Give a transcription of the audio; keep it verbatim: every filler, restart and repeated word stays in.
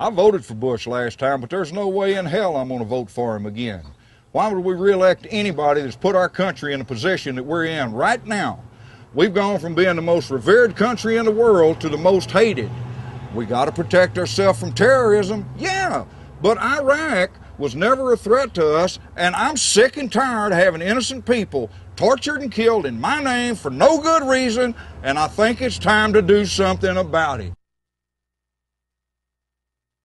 I voted for Bush last time, but there's no way in hell I'm going to vote for him again. Why would we re-elect anybody that's put our country in the position that we're in right now? We've gone from being the most revered country in the world to the most hated. We got to protect ourselves from terrorism, yeah, but Iraq was never a threat to us, and I'm sick and tired of having innocent people tortured and killed in my name for no good reason, and I think it's time to do something about it.